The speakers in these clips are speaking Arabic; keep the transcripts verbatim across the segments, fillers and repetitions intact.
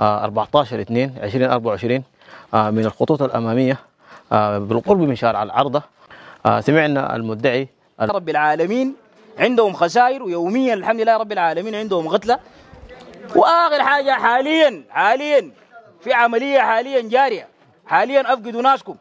أربعة عشر اثنين ألفين وأربعة وعشرين من الخطوط الأمامية بالقرب من شارع العرضة. سمعنا المدعي رب العالمين عندهم خسائر، ويوميا الحمد لله رب العالمين عندهم قتلى. وآخر حاجة حاليا حاليا في عملية حاليا جارية، حاليا أفقدوا ناسكم.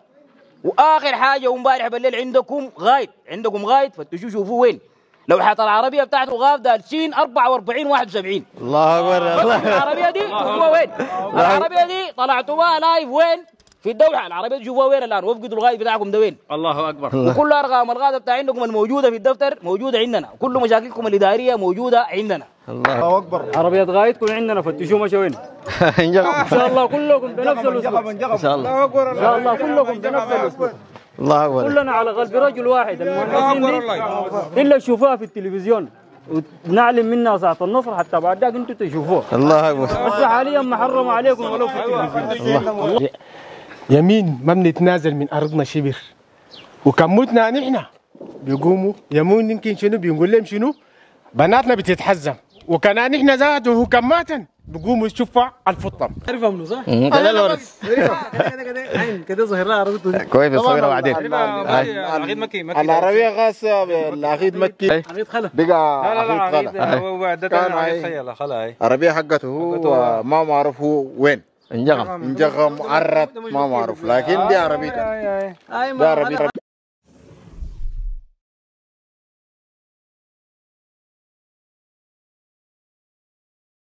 وآخر حاجة امبارح بالليل عندكم غايد، عندكم غايد فتشوا شوفوا وين لوحة العربية بتاعته غاف دال سين أربعة وأربعين واحد وسبعين. الله أكبر. العربية دي شوفوها وين؟ العربية دي طلعتوها لايف وين؟ في الدوحة. العربية دي شوفوها وين الآن؟ وافقدوا الغايد بتاعكم ده وين؟ الله أكبر. وكل أرقام الغاز بتاع عندكم الموجودة في الدفتر موجودة عندنا، وكل مشاكلكم الإدارية موجودة عندنا. الله أكبر. عربية غايدكم عندنا فتشوا مشوا وين؟ إن شاء الله كلكم بنفس الأسلوب. إن شاء الله. إن شاء الله كلكم بنفس الأسلوب. الله أكبر. كلنا على قلب رجل واحد. إلا تشوفوها في التلفزيون ونعلم منها ساعة النصر حتى بعد ذاك أنتم تشوفوها. الله أكبر. بس حاليا محرم عليكم ولو في التلفزيون. الله. يمين ما بنتنازل من أرضنا شبر، وكموتنا نحن بيقوموا يمين يمكن شنو بنقول لهم شنو بناتنا بتتحزم، وكان نحن ذاته كماتن بقوموا يشوفوا على الفطم. عارفها منو صح؟ لا لا كده ظهرها عربيته كويس بصورها بعدين. العقيد مكي مكي العربية غاسة العقيد مكي عقيد خلا بقى. لا لا عقيد هو ده كان عقيد خلا خلا هي العربية حقته هو ما معروف هو وين انجغم انجغم عرت ما معروف، لكن دي عربيته دي عربيته